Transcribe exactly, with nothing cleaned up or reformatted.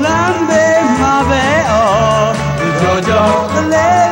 Lambe mabeo, jojo, le.